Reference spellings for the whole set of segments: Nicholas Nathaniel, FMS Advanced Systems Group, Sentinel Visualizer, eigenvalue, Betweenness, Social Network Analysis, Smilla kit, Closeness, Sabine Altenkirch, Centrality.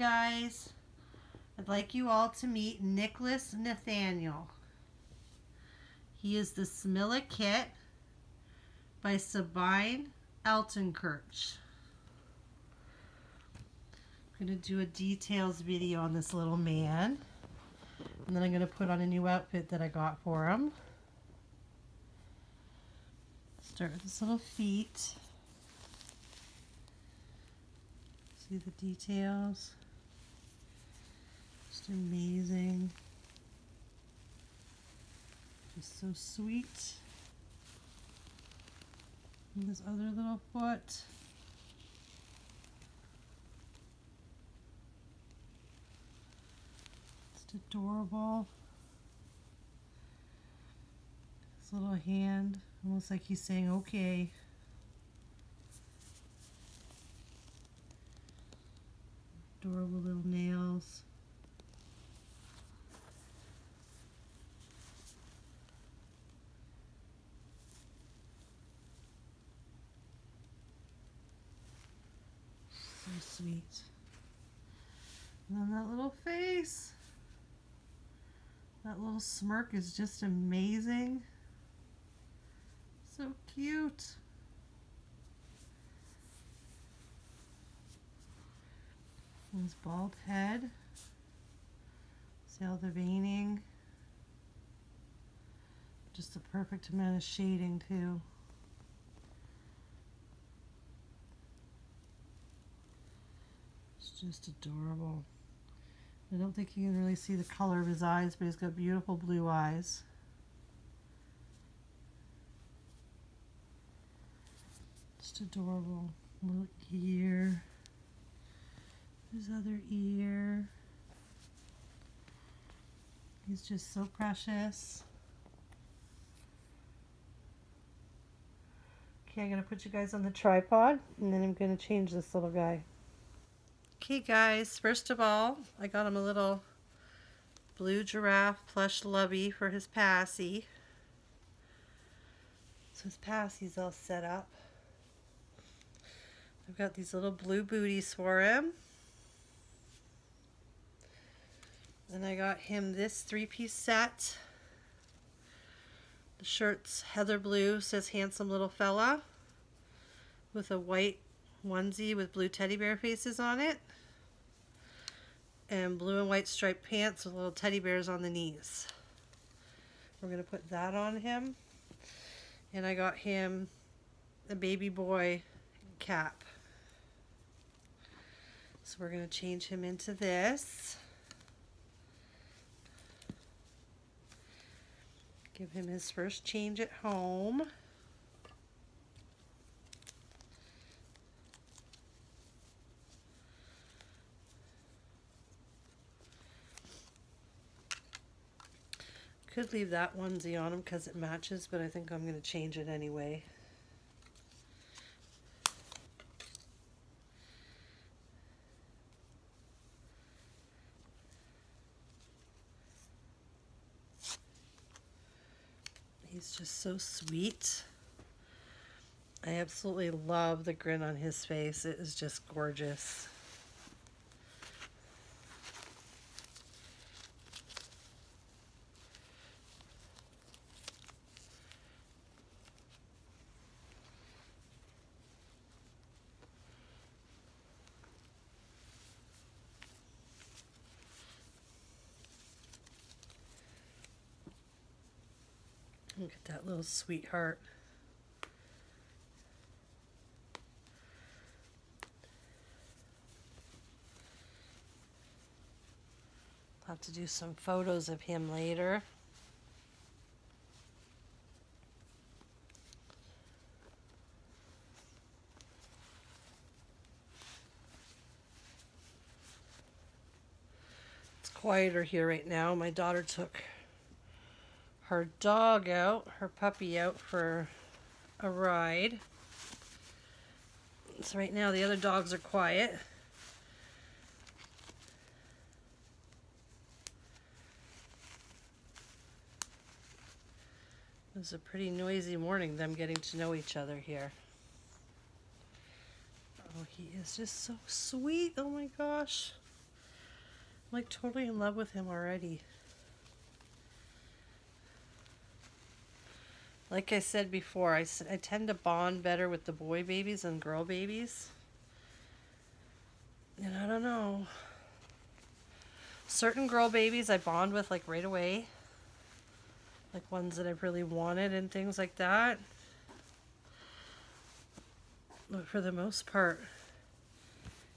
guys. I'd like you all to meet Nicholas Nathaniel. He is the Smilla Kit by Sabine Altenkirch. I'm going to do a details video on this little man. And then I'm going to put on a new outfit that I got for him. Start with his little feet. See the details? Just amazing. Just so sweet. And this other little foot. Just adorable. His little hand, almost like he's saying okay. Adorable little nails. So sweet. And then that little face. That little smirk is just amazing. So cute. And his bald head. See all the veining. Just the perfect amount of shading too. It's just adorable. I don't think you can really see the color of his eyes, but he's got beautiful blue eyes. Just adorable. Little ear. His other ear. He's just so precious. Okay, I'm going to put you guys on the tripod and then I'm going to change this little guy. Okay guys, first of all, I got him a little blue giraffe plush lovey for his passy. So his passy's all set up. I've got these little blue booties for him. And I got him this three-piece set. The shirt's heather blue, says handsome little fella, with a white onesie with blue teddy bear faces on it, and blue and white striped pants with little teddy bears on the knees. We're going to put that on him. And I got him a baby boy cap. So we're going to change him into this. Give him his first change at home. Could leave that onesie on him because it matches, but I think I'm going to change it anyway. He's just so sweet. I absolutely love the grin on his face. It is just gorgeous. Look at that little sweetheart. I'll have to do some photos of him later. It's quieter here right now. My daughter took her dog out, her puppy out for a ride. So right now the other dogs are quiet. It was a pretty noisy morning, them getting to know each other here. Oh, he is just so sweet. Oh my gosh. like totally in love with him already. Like I said before, I tend to bond better with the boy babies than girl babies. And I don't know. Certain girl babies I bond with like right away. Like ones that I've really wanted and things like that. But for the most part,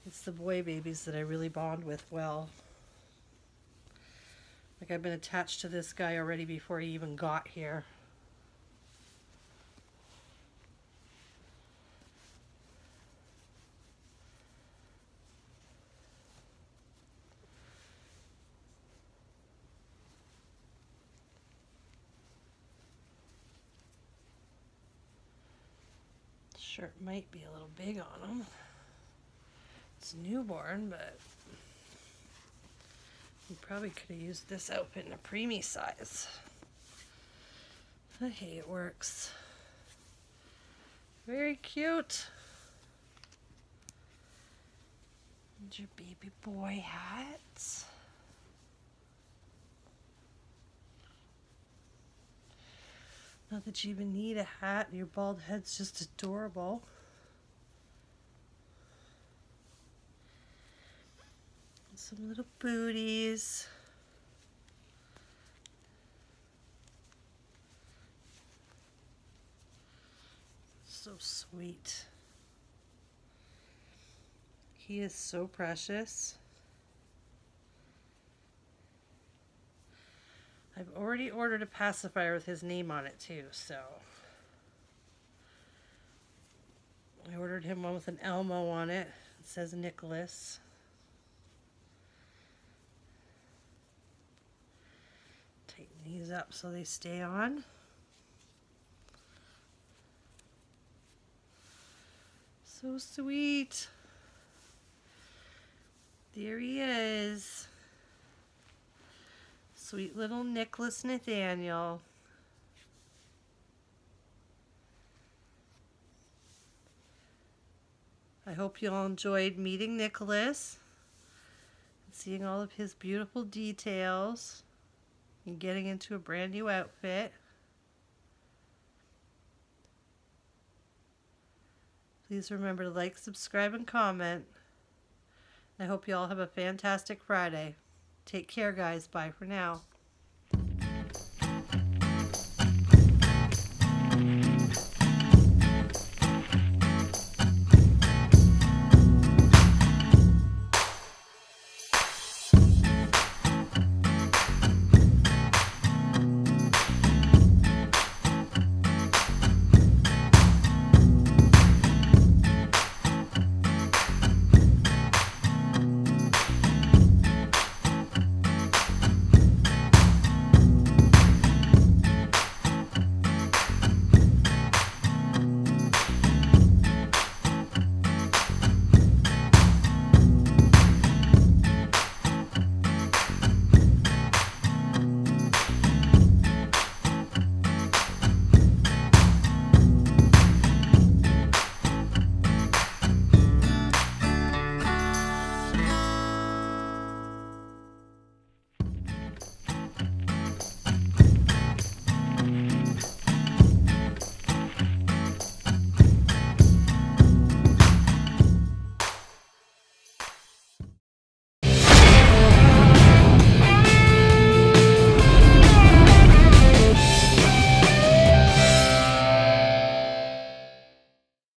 it's the boy babies that I really bond with well. Like I've been attached to this guy already before he even got here. Sure, it might be a little big on him. It's newborn, but we probably could have used this outfit in a preemie size. But hey, it works. Very cute. And your baby boy hats. Not that you even need a hat, your bald head's just adorable. And some little booties. So sweet. He is so precious. I've already ordered a pacifier with his name on it too, so. I ordered him one with an Elmo on it. It says Nicholas. Tighten these up so they stay on. So sweet. There he is. Sweet little Nicholas Nathaniel. I hope you all enjoyed meeting Nicholas and seeing all of his beautiful details and getting into a brand new outfit. Please remember to like, subscribe, and comment. I hope you all have a fantastic Friday. Take care, guys. Bye for now.